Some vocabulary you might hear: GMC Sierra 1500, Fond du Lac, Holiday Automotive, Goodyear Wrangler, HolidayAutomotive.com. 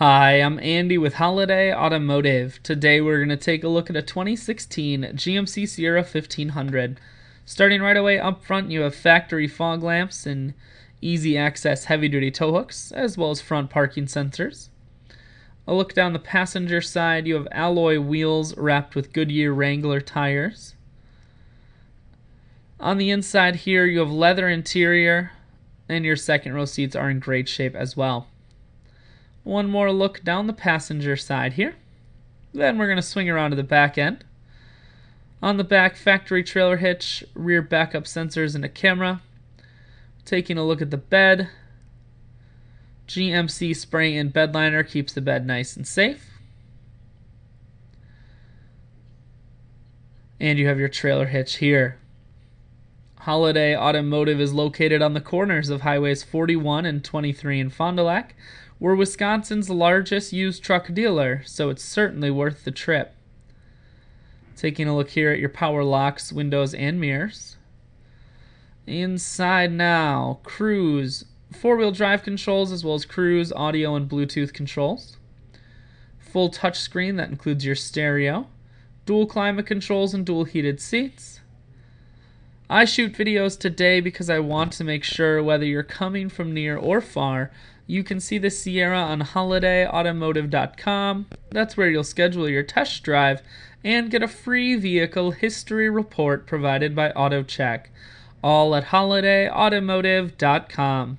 Hi, I'm Andy with Holiday Automotive. Today we're going to take a look at a 2016 GMC Sierra 1500. Starting right away up front, you have factory fog lamps and easy access heavy-duty tow hooks, as well as front parking sensors. A look down the passenger side, you have alloy wheels wrapped with Goodyear Wrangler tires. On the inside here, you have leather interior, and your second row seats are in great shape as well. One more look down the passenger side here. Then we're going to swing around to the back end. On the back, factory trailer hitch, rear backup sensors, and a camera. Taking a look at the bed. GMC spray and bed liner keeps the bed nice and safe. And you have your trailer hitch here. Holiday Automotive is located on the corners of Highways 41 and 23 in Fond du Lac. We're Wisconsin's largest used truck dealer, so it's certainly worth the trip. Taking a look here at your power locks, windows, and mirrors. Inside now, cruise, four-wheel drive controls, as well as cruise, audio, and Bluetooth controls. Full touchscreen, that includes your stereo. Dual climate controls and dual heated seats. I shoot videos today because I want to make sure whether you're coming from near or far, you can see the Sierra on HolidayAutomotive.com. That's where you'll schedule your test drive and get a free vehicle history report provided by AutoCheck. All at HolidayAutomotive.com.